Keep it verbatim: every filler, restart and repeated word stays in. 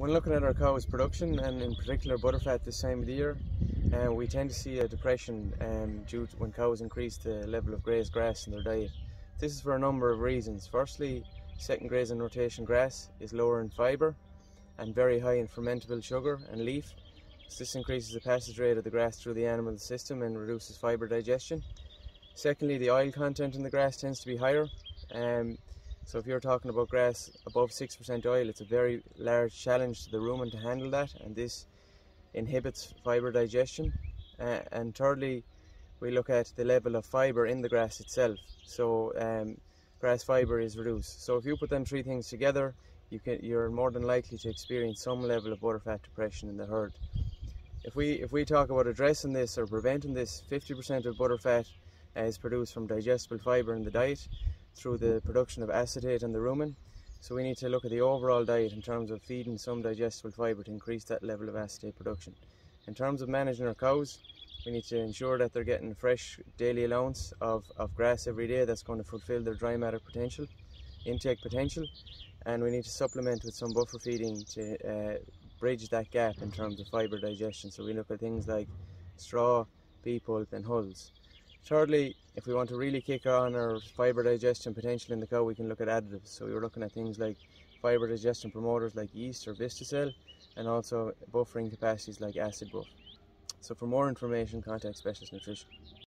When looking at our cow's production, and in particular butterfat at this time of the year, uh, we tend to see a depression um, due to when cows increase the level of grazed grass in their diet. This is for a number of reasons. Firstly, second graze and rotation grass is lower in fibre and very high in fermentable sugar and leaf. This increases the passage rate of the grass through the animal system and reduces fibre digestion. Secondly, the oil content in the grass tends to be higher. Um, So if you're talking about grass above six percent oil, it's a very large challenge to the rumen to handle that, and this inhibits fibre digestion. Uh, and thirdly, we look at the level of fibre in the grass itself. So um, grass fibre is reduced. So if you put them three things together, you can, you're more than likely to experience some level of butterfat depression in the herd. If we, if we talk about addressing this or preventing this, fifty percent of butterfat uh, is produced from digestible fibre in the diet, through the production of acetate and the rumen. So we need to look at the overall diet in terms of feeding some digestible fibre to increase that level of acetate production. In terms of managing our cows, we need to ensure that they're getting a fresh daily allowance of, of grass every day that's going to fulfill their dry matter potential, intake potential, and we need to supplement with some buffer feeding to uh, bridge that gap in terms of fibre digestion. So we look at things like straw, pea pulp and hulls. Thirdly, if we want to really kick on our fibre digestion potential in the cow, we can look at additives. So we were looking at things like fibre digestion promoters like yeast or Vistacell, and also buffering capacities like acid buff. So for more information, contact Specialist Nutrition.